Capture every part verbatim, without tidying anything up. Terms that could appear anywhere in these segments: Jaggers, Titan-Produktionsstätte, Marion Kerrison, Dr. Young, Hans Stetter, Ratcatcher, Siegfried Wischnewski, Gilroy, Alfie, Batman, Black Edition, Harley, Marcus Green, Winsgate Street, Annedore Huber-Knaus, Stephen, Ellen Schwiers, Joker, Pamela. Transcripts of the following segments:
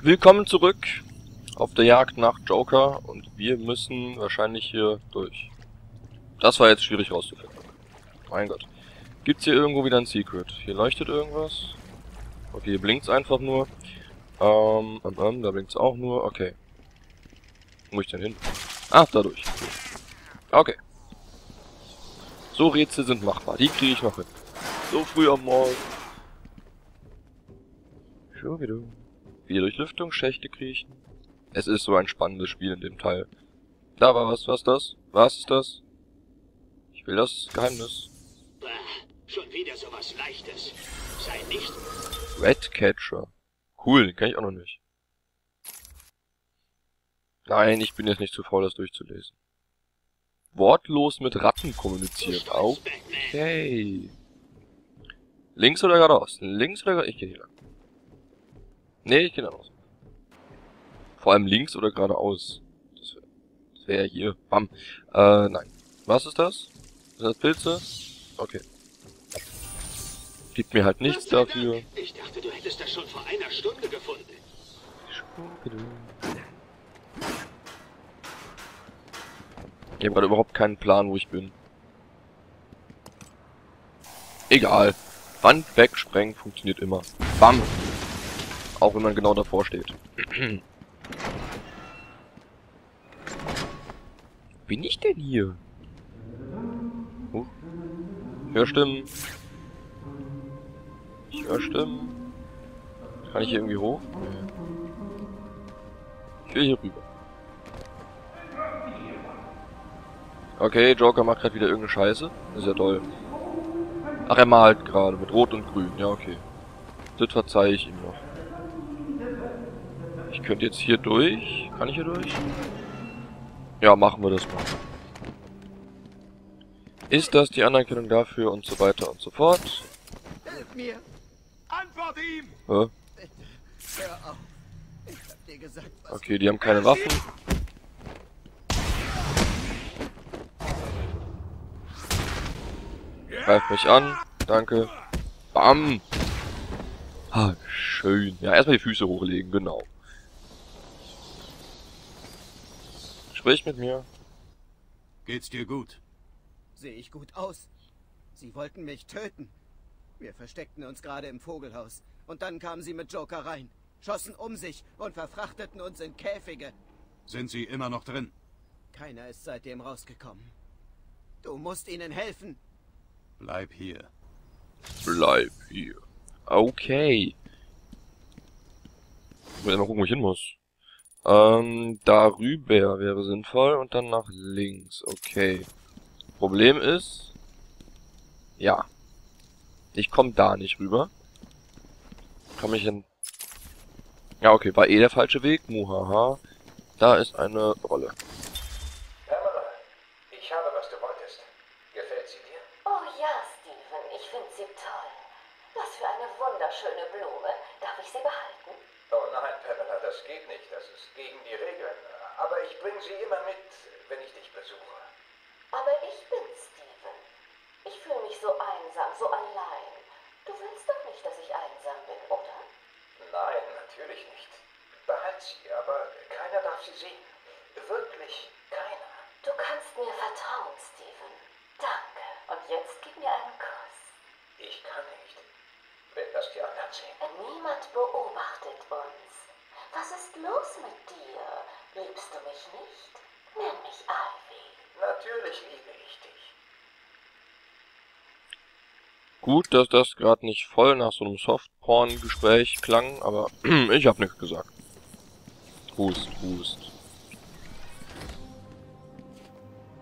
Willkommen zurück auf der Jagd nach Joker und wir müssen wahrscheinlich hier durch. Das war jetzt schwierig rauszufinden. Mein Gott. Gibt's hier irgendwo wieder ein Secret? Hier leuchtet irgendwas. Okay, hier blinkt's einfach nur. Ähm, ähm, ähm, da blinkt's auch nur. Okay. Wo muss ich denn hin? Ach, dadurch. Okay. So Rätsel sind machbar. Die kriege ich noch hin. So früh am Morgen. Schon wieder. Wieder durch Lüftungsschächte kriechen. Es ist so ein spannendes Spiel in dem Teil. Da war was, was das? Was ist das? Ich will das Geheimnis. Bah, schon wieder sowas Leichtes. Sei nicht. Ratcatcher. Cool, den kenn ich auch noch nicht. Nein, ich bin jetzt nicht zu faul, das durchzulesen. Wortlos mit Ratten kommunizieren. Okay. Links oder geradeaus? Links oder geradeaus? Ich gehe hier lang. Nee, ich gehe geradeaus. Vor allem links oder geradeaus. Das wäre hier. Bam. Äh, nein. Was ist das? Sind das Pilze? Okay. Gibt mir halt nichts dafür. Ich dachte, du hättest das schon vor einer Stunde gefunden. Ich habe gerade überhaupt keinen Plan, wo ich bin. Egal. Wand wegsprengen funktioniert immer. Bam! Auch wenn man genau davor steht. Bin ich denn hier? Huh? Hörstimmen. Ich höre Stimmen. Kann ich hier irgendwie hoch? Ich will hier rüber. Okay, Joker macht gerade wieder irgendeine Scheiße. Ist ja toll. Ach, er malt gerade mit Rot und Grün. Ja, okay. Das verzeihe ich ihm noch. Ich könnte jetzt hier durch. Kann ich hier durch? Ja, machen wir das mal. Ist das die Anerkennung dafür und so weiter und so fort? Hilf mir! Antwort ihm! Hä? Hör auf. Ich hab dir gesagt, was okay, die haben keine Waffen. Greif mich an. Danke. Bam! Ah, schön. Ja, erstmal die Füße hochlegen, genau. Sprich mit mir. Geht's dir gut? Sehe ich gut aus? Sie wollten mich töten. Wir versteckten uns gerade im Vogelhaus. Und dann kamen sie mit Joker rein, schossen um sich und verfrachteten uns in Käfige. Sind sie immer noch drin? Keiner ist seitdem rausgekommen. Du musst ihnen helfen. Bleib hier. Bleib hier. Okay. Ich muss mal gucken, wo ich hin muss. Ähm, darüber wäre sinnvoll und dann nach links. Okay. Problem ist... Ja. Ich komme da nicht rüber. Kann mich hin... Ja, okay. War eh der falsche Weg. Muhaha. Da ist eine Rolle. Pamela, ich habe, was du wolltest. Gefällt sie dir? Oh ja, Stephen. Ich finde sie toll. Was für eine wunderschöne Blume. Darf ich sie behalten? Oh nein, Pamela, das geht nicht. Das ist gegen die Regeln. Aber ich bringe sie immer mit, wenn ich dich besuche. Aber ich bin Stephen. Ich fühle mich so einsam, so allein. Du willst doch nicht, dass ich einsam bin, oder? Nein, natürlich nicht. Behalt sie, aber keiner darf sie sehen. Wirklich keiner. Du kannst mir vertrauen, Stephen. Danke. Und jetzt gib mir einen Kuss. Ich kann nicht. Wenn das die anderen sehen. Niemand beobachtet uns. Was ist los mit dir? Liebst du mich nicht? Nenn mich Alfie. Natürlich liebe ich dich. Gut, dass das gerade nicht voll nach so einem Softporn-Gespräch klang, aber ich habe nichts gesagt. Hust, hust.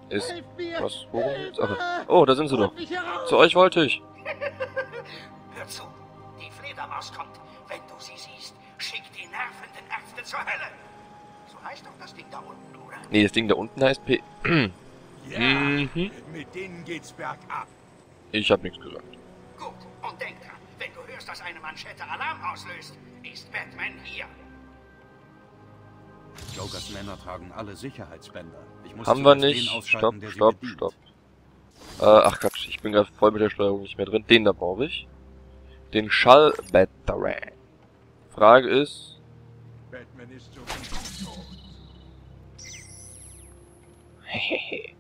Ist was? Worum geht's? Ach, oh, da sind sie doch. Zu euch wollte ich. Hör zu, die Fledermaus kommt. Wenn du sie siehst, schick die nervenden Ärzte zur Hölle. So heißt doch das Ding da unten, oder? Nee, das Ding da unten heißt P... Ja, mhm. Mit denen geht's bergab. Ich hab nichts gesagt. Gut, und denk dran, wenn du hörst, dass eine Manschette Alarm auslöst, ist Batman hier. Jokers Männer tragen alle Sicherheitsbänder. Ich muss Haben wir nicht. Stopp, stopp, stopp. Äh, ach Quatsch, ich bin gerade voll mit der Steuerung nicht mehr drin. Den da brauche ich. Den Schallbattery. Frage ist, Batman ist so tot. Hehehe.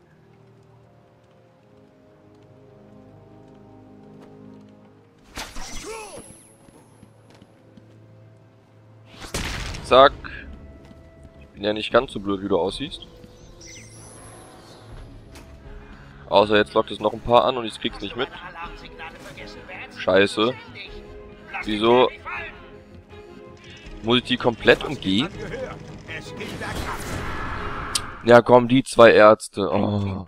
Zack. Ich bin ja nicht ganz so blöd, wie du aussiehst. Außer jetzt lockt es noch ein paar an und ich krieg's nicht mit. Scheiße. Wieso? Muss ich die komplett umgehen? Ja, komm, die zwei Ärzte. Oh.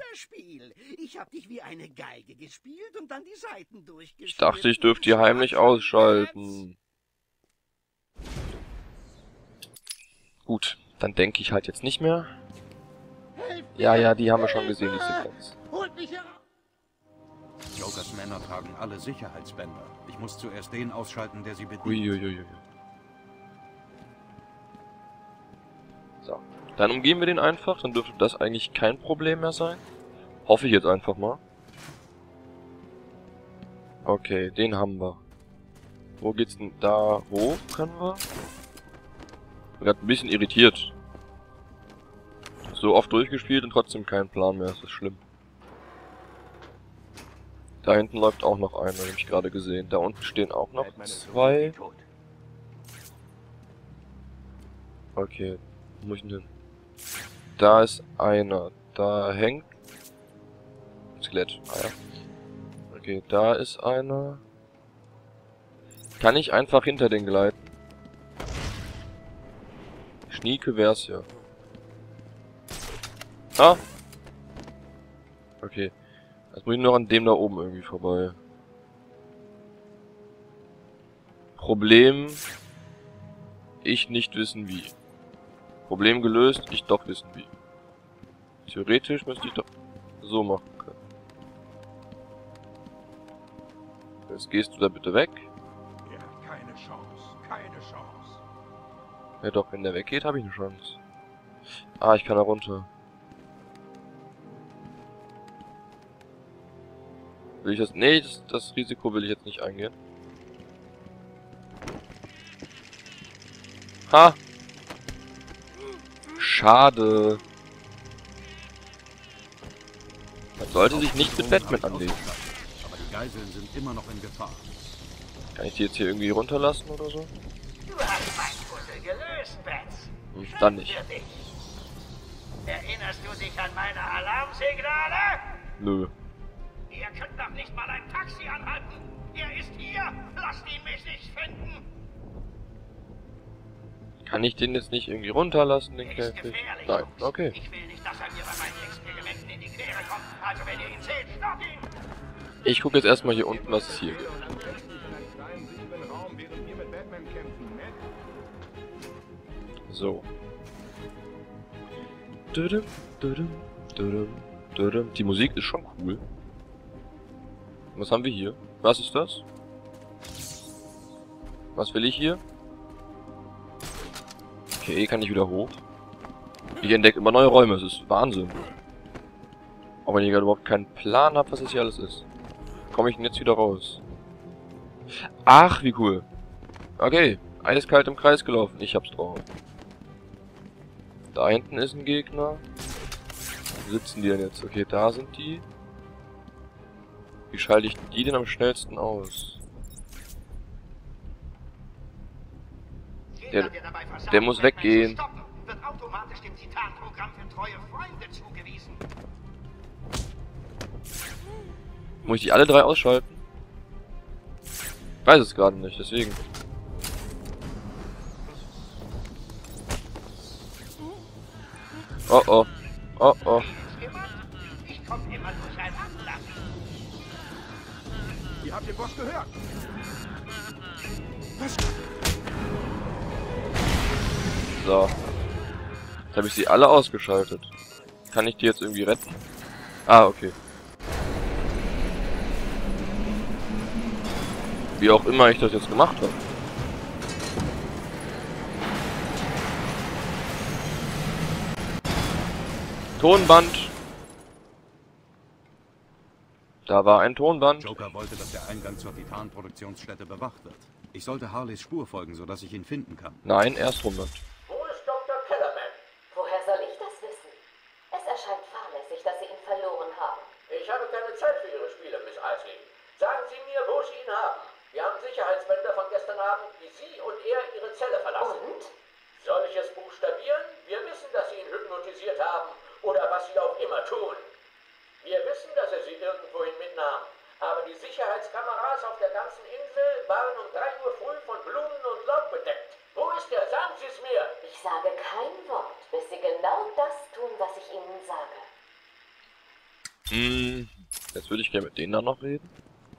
Ich dachte, ich dürfte die heimlich ausschalten. Gut, dann denke ich halt jetzt nicht mehr. Ja, ja, die haben wir schon gesehen, die Sequenz. Jokers Männer tragen alle Sicherheitsbänder. Ich muss zuerst den ausschalten, der sie bedient. Uiuiui. So, dann umgehen wir den einfach. Dann dürfte das eigentlich kein Problem mehr sein. Hoffe ich jetzt einfach mal. Okay, den haben wir. Wo geht's denn da hoch? Können wir? Ich bin gerade ein bisschen irritiert. So oft durchgespielt und trotzdem keinen Plan mehr. Das ist schlimm. Da hinten läuft auch noch einer, habe ich gerade gesehen. Da unten stehen auch noch zwei. Okay, wo muss ich denn hin? Da ist einer. Da hängt... Skelett. Ah ja. Okay, da ist einer. Kann ich einfach hinter den gleiten? Schnieke wär's ja. Ah! Okay. Jetzt muss ich noch an dem da oben irgendwie vorbei. Problem... Ich nicht wissen wie. Problem gelöst, ich doch wissen wie. Theoretisch müsste ich doch so machen können. Jetzt gehst du da bitte weg. Er hat keine Chance, keine Chance. Ja doch, wenn der weggeht, habe ich eine Chance. Ah, ich kann da runter. Will ich das... Nee, das, das Risiko will ich jetzt nicht eingehen. Ha! Schade. Man sollte sich nicht mit Batman anlegen. Aber die Geiseln sind immer noch in Gefahr. Kann ich die jetzt hier irgendwie runterlassen oder so? Du hast mein Puzzle gelöst, Bats. Hm, dann nicht. Erinnerst du dich an meine Alarmsignale? Nö. Ihr könnt doch nicht mal ein Taxi anhalten! Er ist hier! Lasst ihn mich nicht finden! Kann ich den jetzt nicht irgendwie runterlassen, den Käfig? Nein, okay. Ich will nicht, dass er mir bei meinen Experimenten in die Quere kommt. Also wenn ihr ihn seht, stoppt ihn! Ich gucke jetzt erstmal hier unten, was es hier gibt. So. Die Musik ist schon cool. Was haben wir hier? Was ist das? Was will ich hier? Okay, kann ich wieder hoch. Ich entdecke immer neue Räume, es ist Wahnsinn. Auch wenn ich gerade überhaupt keinen Plan habe, was das hier alles ist. Komme ich denn jetzt wieder raus? Ach, wie cool. Okay, eiskalt im Kreis gelaufen. Ich hab's drauf. Da hinten ist ein Gegner. Wo sitzen die denn jetzt? Okay, da sind die. Wie schalte ich die denn am schnellsten aus? Der, der muss weggehen. Muss ich die alle drei ausschalten? Ich weiß es gerade nicht, deswegen. Oh oh. Oh oh. Ihr habt den Boss gehört. So. Jetzt habe ich sie alle ausgeschaltet. Kann ich die jetzt irgendwie retten? Ah, okay. Wie auch immer ich das jetzt gemacht habe. Tonband. Da war ein Tonband. Joker wollte, dass der Eingang zur Titan-Produktionsstätte bewacht wird. Ich sollte Harleys Spur folgen, sodass ich ihn finden kann. Nein, erst rum. Und? Soll ich es buchstabieren? Wir wissen, dass Sie ihn hypnotisiert haben oder was Sie auch immer tun. Wir wissen, dass er Sie irgendwohin mitnahm. Aber die Sicherheitskameras auf der ganzen Insel waren um drei Uhr früh von Blumen und Laub bedeckt. Wo ist er? Sagen Sie es mir! Ich sage kein Wort, bis Sie genau das tun, was ich Ihnen sage. Hm, jetzt würde ich gerne mit denen dann noch reden.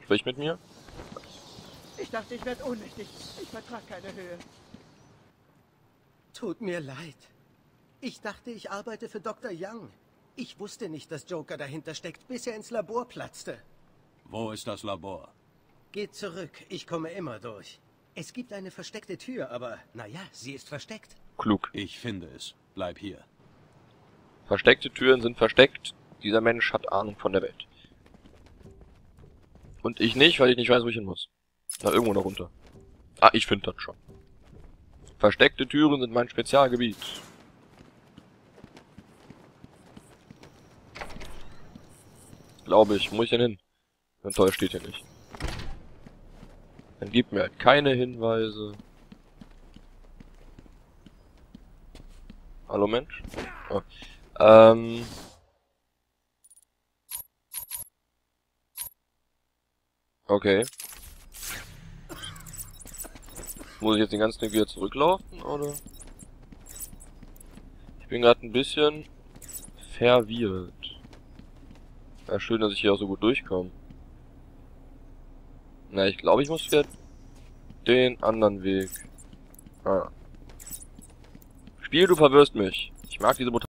Sprich mit mir. Ich dachte, ich werde ohnmächtig. Ich vertrage keine Höhe. Tut mir leid. Ich dachte, ich arbeite für Doktor Young. Ich wusste nicht, dass Joker dahinter steckt, bis er ins Labor platzte. Wo ist das Labor? Geht zurück, ich komme immer durch. Es gibt eine versteckte Tür, aber naja, sie ist versteckt. Klug. Ich finde es. Bleib hier. Versteckte Türen sind versteckt. Dieser Mensch hat Ahnung von der Welt. Und ich nicht, weil ich nicht weiß, wo ich hin muss. Da irgendwo noch runter. Ah, ich finde das schon. Versteckte Türen sind mein Spezialgebiet. Glaube ich. Muss ich denn hin? Und toll, steht hier nicht. Dann gibt mir halt keine Hinweise. Hallo Mensch? Oh. Ähm. Okay. Muss ich jetzt den ganzen Weg wieder zurücklaufen, oder? Ich bin gerade ein bisschen verwirrt. Ja, schön, dass ich hier auch so gut durchkomme. Na, ich glaube, ich muss wieder den anderen Weg. Ah. Spiel, du verwirrst mich. Ich mag diese Mutter.